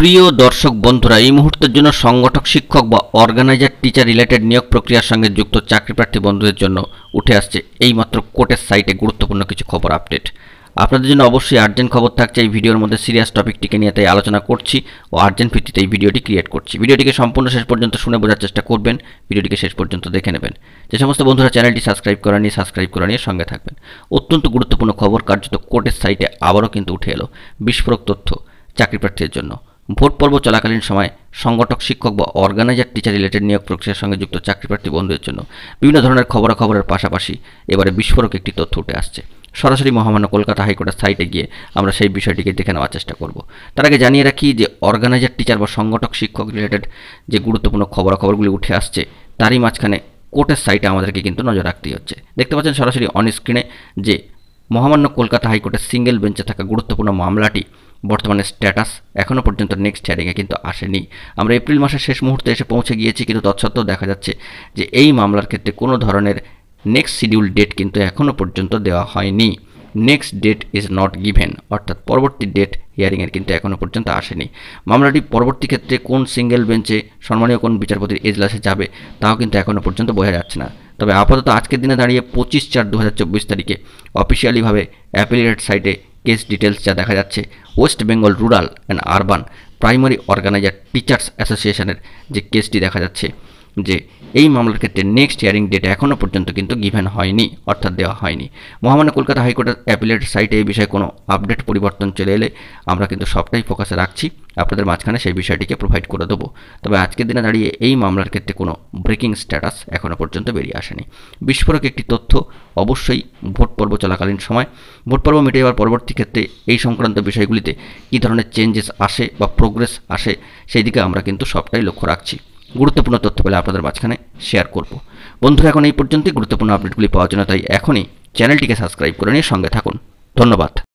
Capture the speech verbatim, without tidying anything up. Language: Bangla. প্রিয় দর্শক বন্ধুরা, এই মুহূর্তের জন্য সংগঠক শিক্ষক বা অর্গানাইজার টিচার রিলেটেড নিয়োগ প্রক্রিয়ার সঙ্গে যুক্ত চাকরিপ্রার্থী বন্ধুদের জন্য উঠে আসছে এইমাত্র কোর্টের সাইটে গুরুত্বপূর্ণ কিছু খবর আপডেট। আপনাদের জন্য অবশ্যই আর্জেন্ট খবর থাকছে। এই ভিডিওর মধ্যে সিরিয়াস টপিকটিকে নিয়ে তাই আলোচনা করছি ও আর্জেন্ট ভিত্তিতে এই ভিডিওটি ক্রিয়েট করছি। ভিডিওটিকে সম্পূর্ণ শেষ পর্যন্ত শুনে বোঝার চেষ্টা করবেন, ভিডিওটিকে শেষ পর্যন্ত দেখে নেবেন। যে সমস্ত বন্ধুরা চ্যানেলটি সাবস্ক্রাইব করা নিয়ে সাবস্ক্রাইব করা নিয়ে সঙ্গে থাকবেন। অত্যন্ত গুরুত্বপূর্ণ খবর কার্যত কোর্টের সাইটে আবারও কিন্তু উঠে এলো বিস্ফোরক তথ্য চাকরিপ্রার্থীদের জন্য। ভোট পর্ব চলাকালীন সময় সংগঠক শিক্ষক বা অর্গানাইজার টিচার রিলেটেড নিয়োগ প্রক্রিয়ার সঙ্গে যুক্ত চাকরিপ্রার্থী বন্ধুদের জন্য বিভিন্ন ধরনের খবরাখবরের পাশাপাশি এবারে বিস্ফোরক একটি তথ্য উঠে আসছে। সরাসরি মহামান্য কলকাতা হাইকোর্টের সাইটে গিয়ে আমরা সেই বিষয়টিকে দেখে নেওয়ার চেষ্টা করব। তার আগে জানিয়ে রাখি যে অর্গানাইজার টিচার বা সংগঠক শিক্ষক রিলেটেড যে গুরুত্বপূর্ণ খবরাখবরগুলি উঠে আসছে তারই মাঝখানে কোর্টের সাইটে আমাদেরকে কিন্তু নজর রাখতেই হচ্ছে। দেখতে পাচ্ছেন সরাসরি অন স্ক্রিনে যে মহামান্য কলকাতা হাইকোর্টের সিঙ্গেল বেঞ্চে থাকা গুরুত্বপূর্ণ মামলাটি বর্তমানে স্ট্যাটাস এখনও পর্যন্ত নেক্সট হিয়ারিংয়ে কিন্তু আসেনি। আমরা এপ্রিল মাসের শেষ মুহূর্তে এসে পৌঁছে গিয়েছি, কিন্তু তৎসত্ত্বেও দেখা যাচ্ছে যে এই মামলার ক্ষেত্রে কোনো ধরনের নেক্সট শিডিউল ডেট কিন্তু এখনও পর্যন্ত দেওয়া হয়নি। Next date is not given, অর্থাৎ পরবর্তী ডেট হিয়ারিংয়ের কিন্তু এখনও পর্যন্ত আসেনি। মামলাটি পরবর্তী ক্ষেত্রে কোন সিঙ্গেল বেঞ্চে সম্মানীয় কোন বিচারপতির এজলাসে যাবে তাও কিন্তু এখনও পর্যন্ত বোঝা যাচ্ছে না। তবে আপাতত আজকের দিনে দাঁড়িয়ে পঁচিশ চার দু হাজার চব্বিশ তারিখে অফিসিয়ালিভাবে অ্যাপিলিয়েট সাইটে কেস ডিটেলস যা দেখা যাচ্ছে, West Bengal rural and urban primary organiser teachers অ্যাসোসিয়েশনের যে কেসটি দেখা যাচ্ছে যে এই মামলার ক্ষেত্রে নেক্সট হিয়ারিং ডেট এখনও পর্যন্ত কিন্তু গিভেন হয়নি, অর্থাৎ দেওয়া হয়নি। মহামান্য কলকাতা হাইকোর্টের অ্যাপিলেট সাইটে এই বিষয়ে কোনো আপডেট পরিবর্তন চলে এলে আমরা কিন্তু সবটাই ফোকাসে রাখছি, আপনাদের মাঝখানে সেই বিষয়টিকে প্রোভাইড করে দেবো। তবে আজকের দিনে দাঁড়িয়ে এই মামলার ক্ষেত্রে কোনো ব্রেকিং স্ট্যাটাস এখনও পর্যন্ত বেরিয়ে আসেনি। বিস্ফোরক একটি তথ্য, অবশ্যই ভোট পর্ব চলাকালীন সময় ভোট পর্ব মিটে যাওয়ার পরবর্তী ক্ষেত্রে এই সংক্রান্ত বিষয়গুলিতে কী ধরনের চেঞ্জেস আসে বা প্রোগ্রেস আসে সেই দিকে আমরা কিন্তু সবটাই লক্ষ্য রাখছি। গুরুত্বপূর্ণ তথ্য পেলে আপনাদের মাঝখানে শেয়ার করব। বন্ধুরা, এখন এই পর্যন্তই। গুরুত্বপূর্ণ আপডেটগুলি পাওয়ার জন্য তাই এখনই চ্যানেলটিকে সাবস্ক্রাইব করে নিয়ে সঙ্গে থাকুন। ধন্যবাদ।